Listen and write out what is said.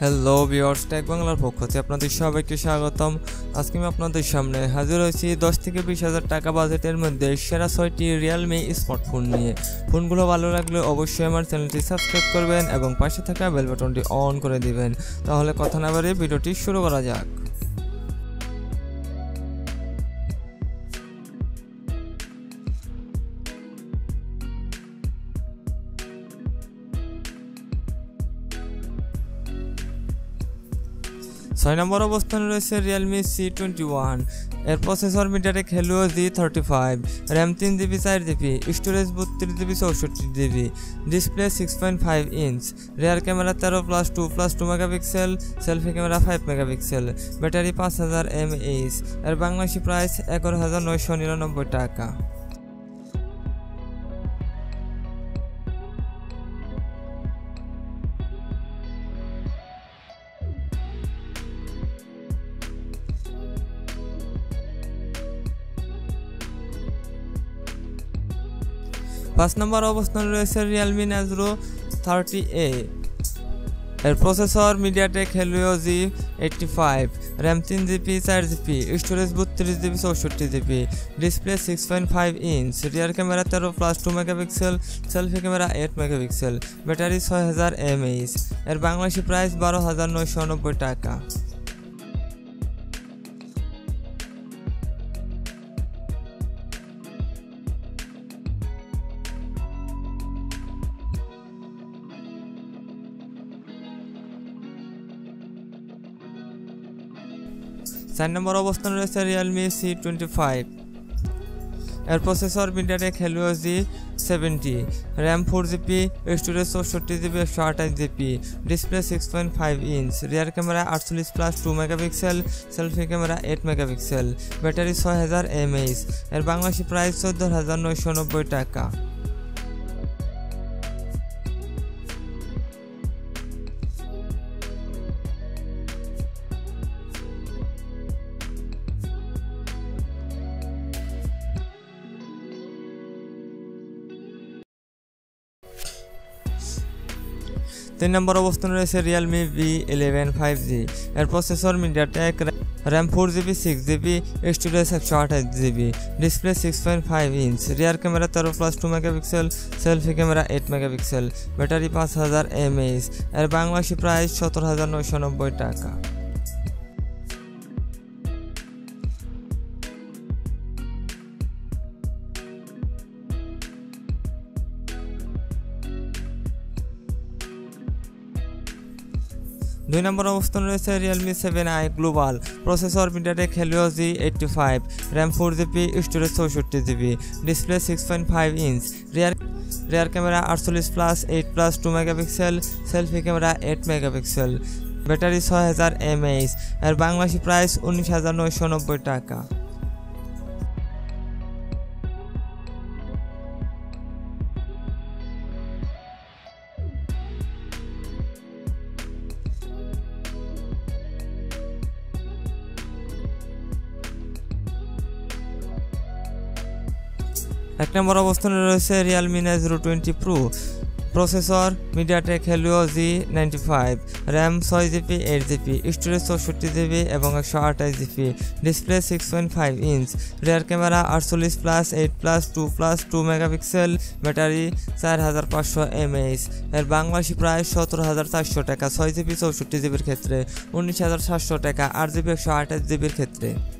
Hello viewers, take বাংলার পক্ষ থেকে আপনাদের সবাইকে স্বাগতম। আজকে আমি আপনাদের সামনে হাজির হয়েছি 10 থেকে 20 হাজার টাকা বাজেটের মধ্যে সেরা 6টি রিয়েলমি স্মার্টফোন নিয়ে। ফোনগুলো ভালো লাগলে অবশ্যই আমার চ্যানেলটি সাবস্ক্রাইব করবেন এবং পাশে থাকা বেল বাটনটি অন করে দিবেন। তাহলে কথা না বাড়িয়ে ভিডিওটি শুরু করা যাক। ছয় নম্বর অবস্থানে রয়েছে Realme C21 এর processor MediaTek Helio G35, RAM 3GB 4GB, storage 32GB 64GB, display 6.5 inch, rear camera 13+2+2 megapixel, selfie camera 5 megapixel, battery 5000 mAh। এর বাংলাদেশি প্রাইস 11,999 টাকা। পাঁচ নম্বর অবস্থানে রয়েছে Realme Narzo 30a এর processor MediaTek Helio G85, RAM 3GB 4GB, storage 32GB 64GB, display 6.5 inch, rear camera 13+2 megapixel, selfie camera 8 megapixel, battery 6000 mAh। এর Bangladeshi price 12,999 টাকা। চার নম্বর অবস্থানে রয়েছে Realme C25 এর processor MediaTek Helio G70, RAM 4GB, storage 64GB 128GB, display 6.5 inch, rear camera 48+2 megapixel, selfie camera 8 megapixel, battery 6000 mAh। এর Bangladeshi price 14,999 টাকা। তিন নম্বর অবস্থানে রয়েছে Realme V11 5G এর processor MediaTek, RAM 4GB 6GB, storage 128GB, display 6.5 inch, rear camera 13+2 megapixel, selfie camera 8 megapixel, battery 5000 mAh। এর Bangladeshi price 17,999 টাকা। দুই নম্বর অবস্থানে রয়েছে Realme 7i global, processor MediaTek Helio G85, RAM 4GB, storage 64GB, display 6.5 inch, rear camera 48+8+2 megapixel, selfie camera 8 megapixel, battery 6000 mAh। এর Bangladeshi price 19,990 টাকা। এক নম্বর অবস্থানে রয়েছে Realme Narzo 20 Pro, processor MediaTek Helio G95, RAM 6GB 8GB, storage 64GB এবং 128GB, display 6.5 inch, rear camera 48+8+2+2 megapixel, battery 4500 mAh। এর Bangladeshi price 17,400 টাকা 6GB 64GB'র ক্ষেত্রে, 19,700 টাকা 8GB 128GB'র ক্ষেত্রে।